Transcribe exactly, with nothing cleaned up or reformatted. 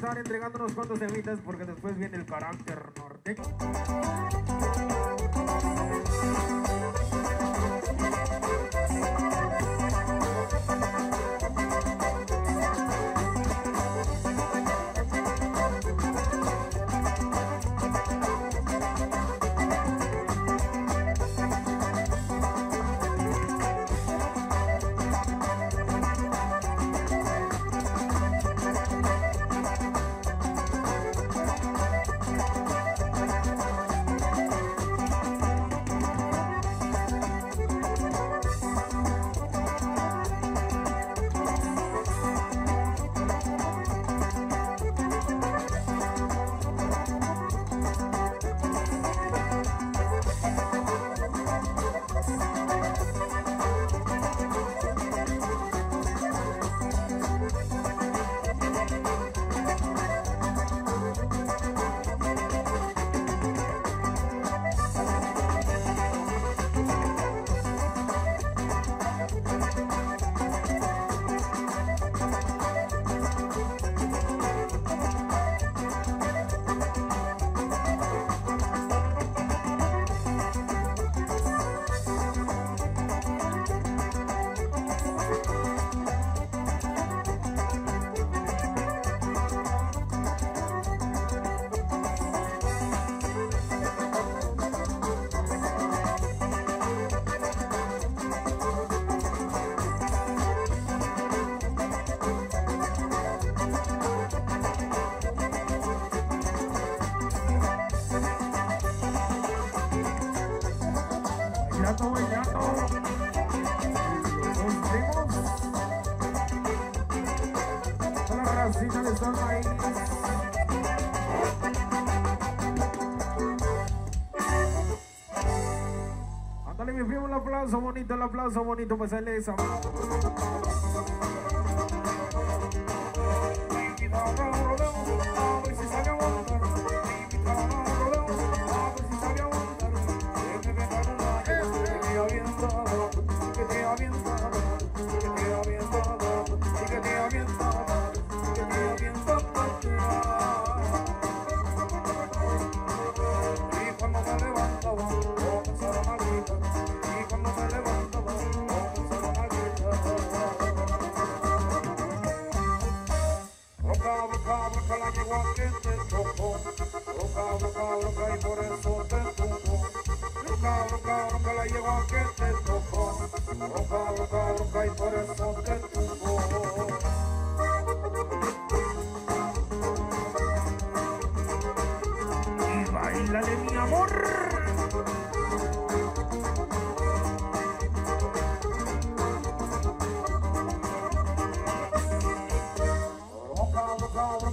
estar entregando unos cuantos temitas porque después viene el carácter norteño. Ándale, mi primo, el aplauso bonito, el aplauso bonito, pues él es amado.